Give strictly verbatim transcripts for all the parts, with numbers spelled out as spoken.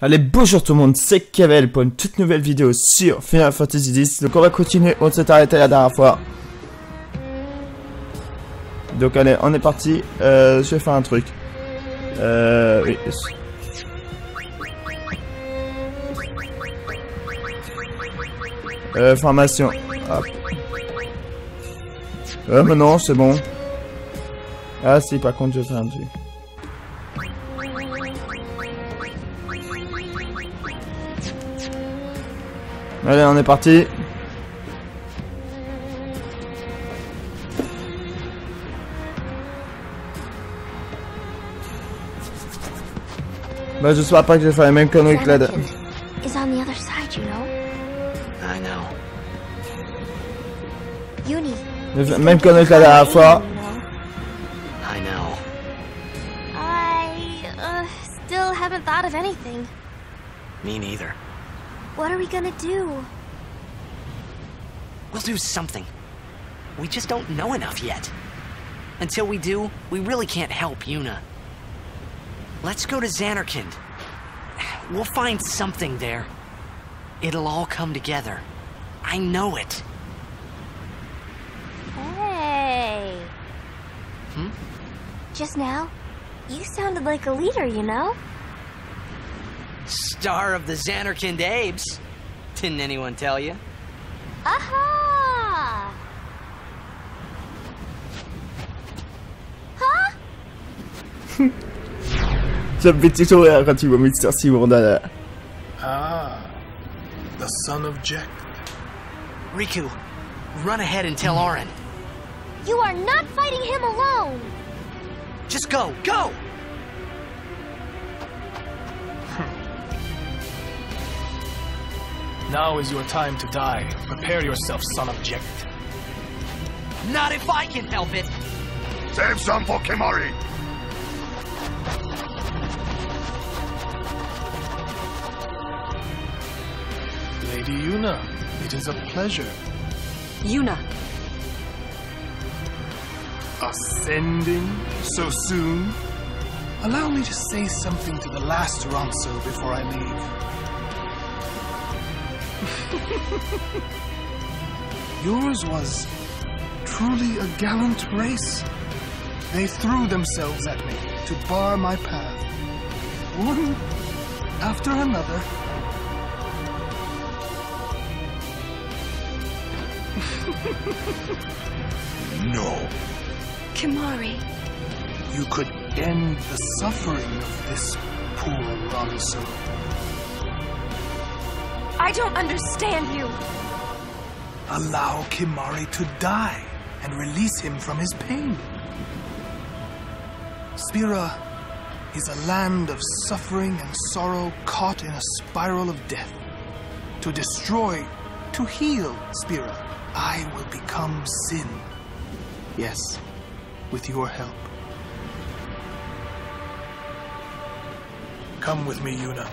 Allez, bonjour tout le monde, c'est Kavel pour une toute nouvelle vidéo sur Final Fantasy X. Donc on va continuer, on s'est arrêté la dernière fois. Donc allez, on est parti, euh, je vais faire un truc. Euh, oui. Euh, formation. Hop. Euh, mais non, c'est bon. Ah si, par contre, je vais faire un truc. Allez, on est parti. Bah, j'espère pas que je vais faire les mêmes conneries que la dame. Is on the other side, you know. I know. Yuni. Les mêmes conneries que la dernière fois. I know. I uh, still haven't thought of anything. Me neither. What are we gonna do? We'll do something. We just don't know enough yet. Until we do, we really can't help Yuna. Let's go to Zanarkand. We'll find something there. It'll all come together. I know it. Hey. Hmm? Just now, you sounded like a leader, you know? Star of the Zanarkand Abes. Didn't anyone tell you? Aha! Huh? J'aime bien sourire quand tu vois Mister Simondala. Ah, the son of Jecht. Rikku, run ahead and tell Auron. You are not fighting him alone. Just go, go. Now is your time to die. Prepare yourself, son of Jecht. Not if I can help it! Save some for Kimahri! Lady Yuna, it is a pleasure. Yuna. Ascending so soon? Allow me to say something to the last Ronso before I leave. Yours was truly a gallant race. They threw themselves at me to bar my path, one after another. No. Kimahri. You could end the suffering of this poor Ronso. I don't understand you! Allow Kimahri to die and release him from his pain. Spira is a land of suffering and sorrow caught in a spiral of death. To destroy, to heal Spira, I will become sin. Yes, with your help. Come with me, Yuna.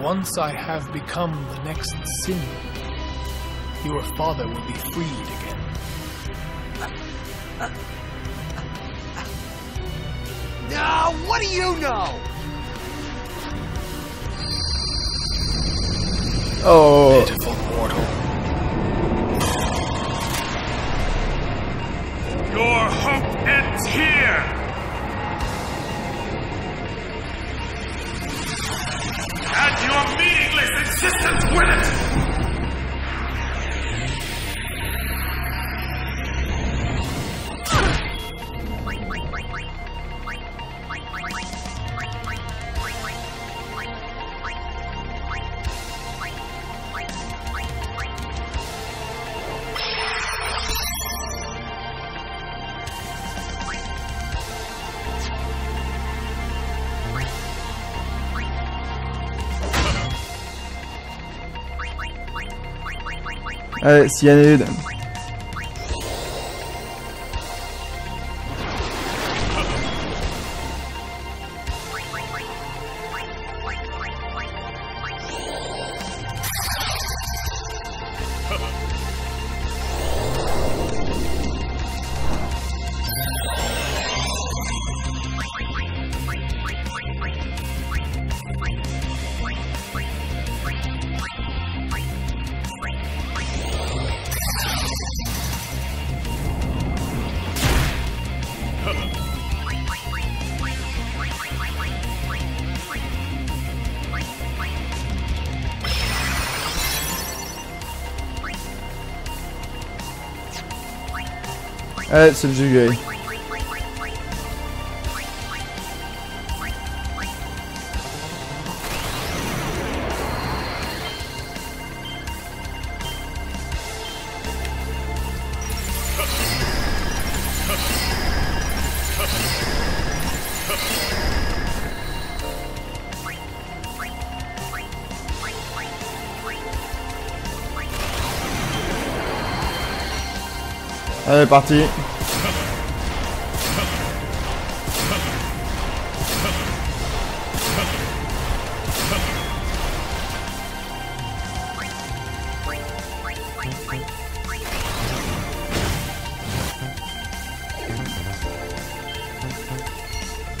Once I have become the next sin, your father will be freed again. Now, what do you know? Oh, pitiful mortal. Your hope ends here. And your meaningless existence with it! Allez, s'il y en a une. être subjugué. Allez, parti.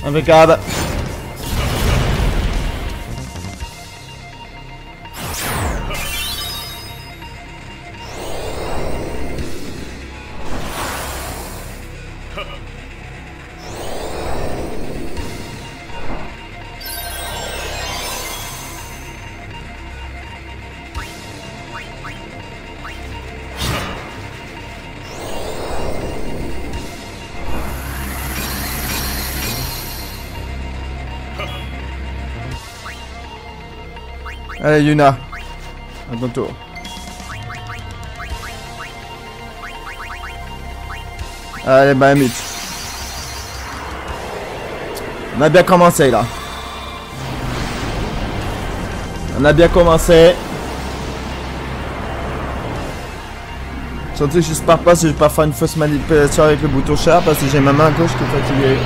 Impeccable. Allez Yuna, à ton tour. Allez Bahamut. On a bien commencé là. On a bien commencé. Surtout que je ne pars pas si je pars faire une fausse manipulation avec le bouton char parce que j'ai ma main gauche qui est fatiguée.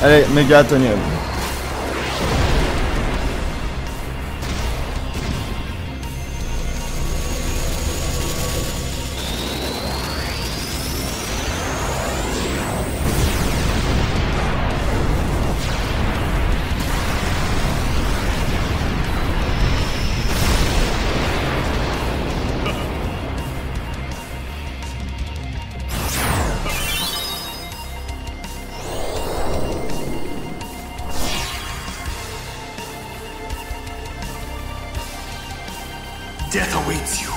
Allez, méga atonium. Death awaits you.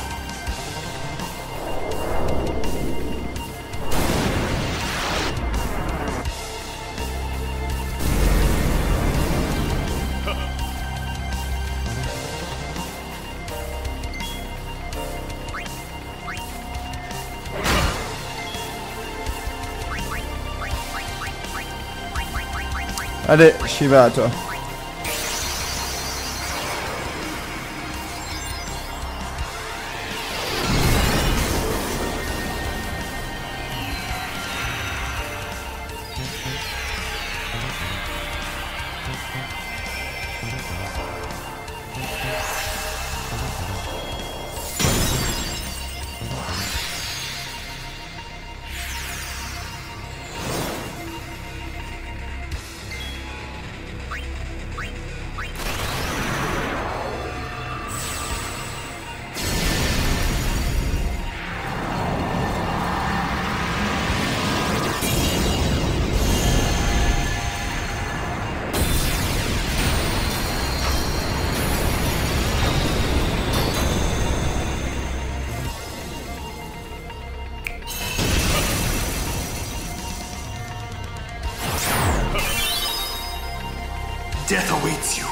Allez, Shiva à toi. Death awaits you.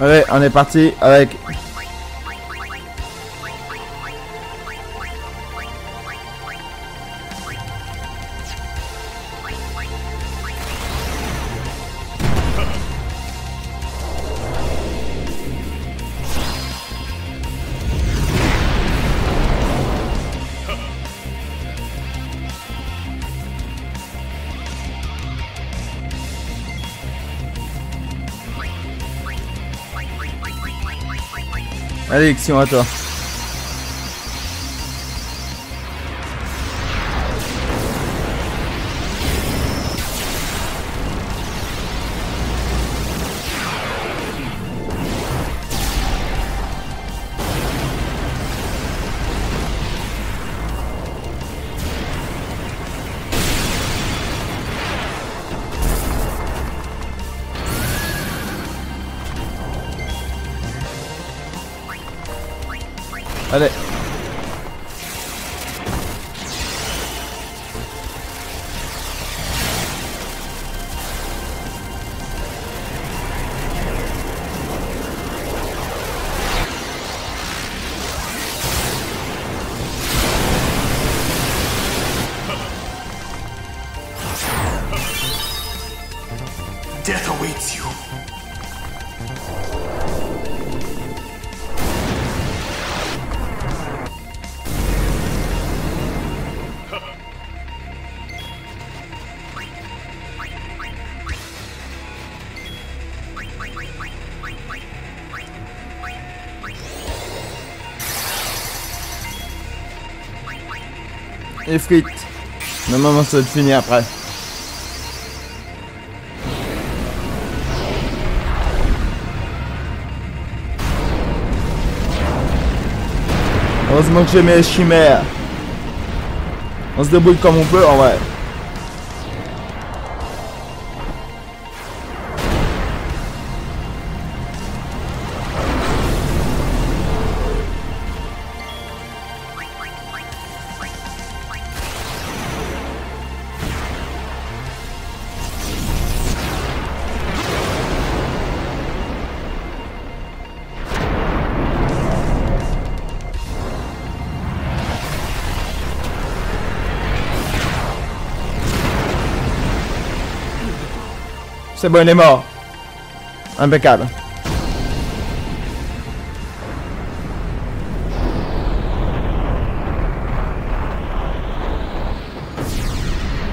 Allez, on est parti avec... Alexis, à toi. Allez. Death awaits you. Les frites. Non, maman, ça va te finir après. Heureusement que j'ai mes chimères. On se débrouille comme on peut en vrai. C'est bon, il est mort. Impeccable.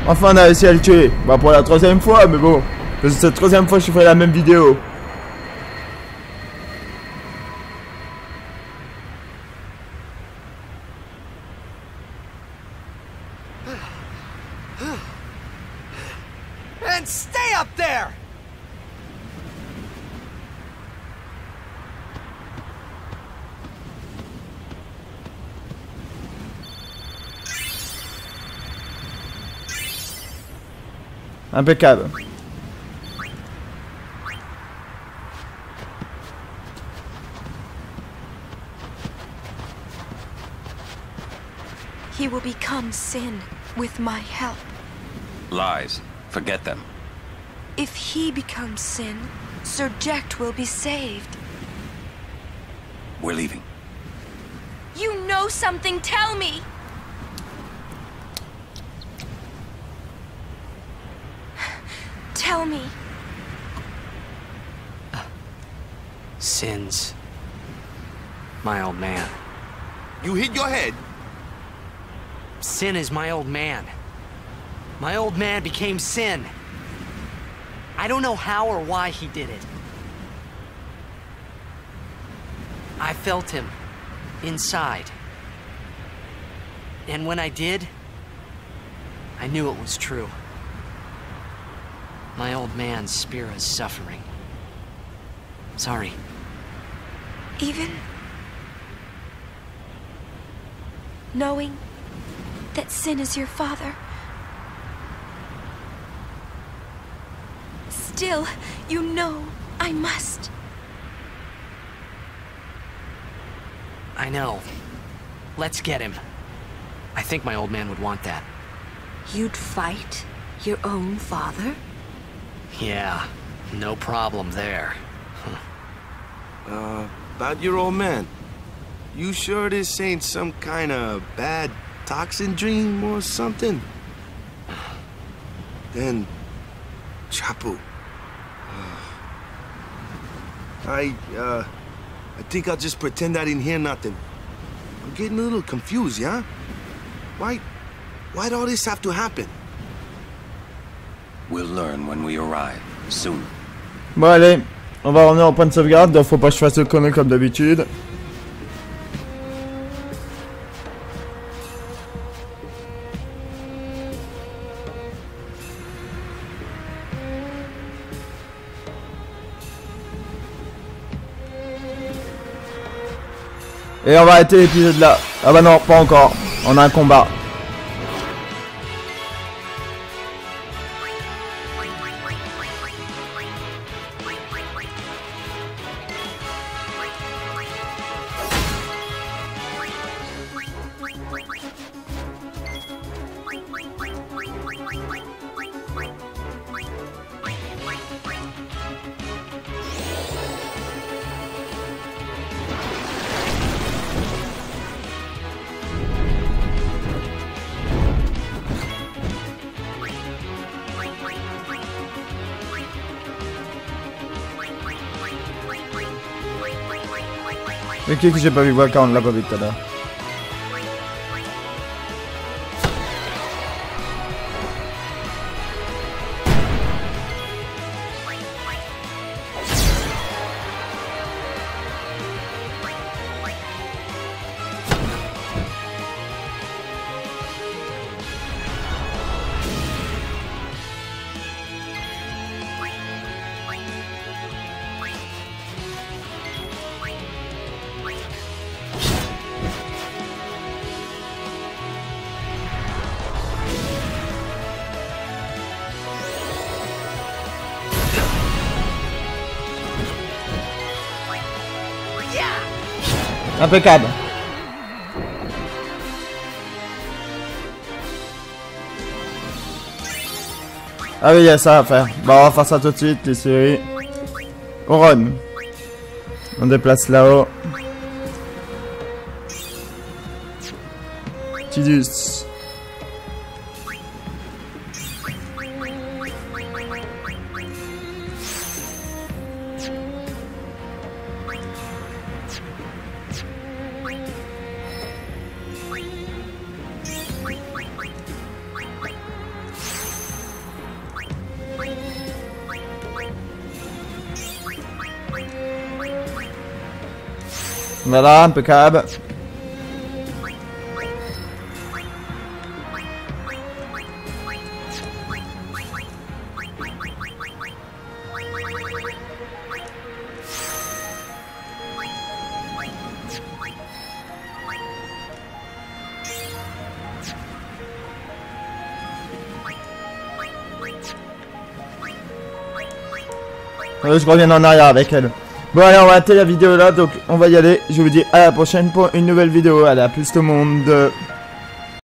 Enfin, on a réussi à le tuer. Bah, pour la troisième fois, mais bon. Parce que cette troisième fois, je ferai la même vidéo. Impeccable. He will become sin with my help. Lies. Forget them. If he becomes sin, Sir Jecht will be saved. We're leaving. You know something, tell me! Tell me. Uh, sins. My old man. You hit your head. Sin is my old man. My old man became sin. I don't know how or why he did it. I felt him inside. And when I did, I knew it was true. My old man, Spira's suffering. Sorry. Even knowing that Sin is your father, still, you know I must. I know. Let's get him. I think my old man would want that. You'd fight your own father? Yeah, no problem there. uh, about your old man. You sure this ain't some kind of bad toxin dream or something? Then, Chapu. Uh, I, uh, I think I'll just pretend I didn't hear nothing. I'm getting a little confused, yeah? Why, why'd all this have to happen? We'll learn when we arrive, soon. Bon allez, on va revenir au point de sauvegarde, donc faut pas que je fasse le connu comme d'habitude. Et on va arrêter l'épisode là. Ah bah non, pas encore. On a un combat. Mais qu'est-ce que j'ai pas vu? Ouais, quand on l'a pas vu tout à l'heure. Impeccable. Ah oui, il y a ça à faire. Bon, on va faire ça tout de suite, les séries. Auron. On déplace là-haut. Tidus. Voilà, impeccable. Euh, je reviens en arrière avec elle. Bon, allez, on va arrêter la vidéo là, donc on va y aller. Je vous dis à la prochaine pour une nouvelle vidéo. Allez, à plus tout le monde.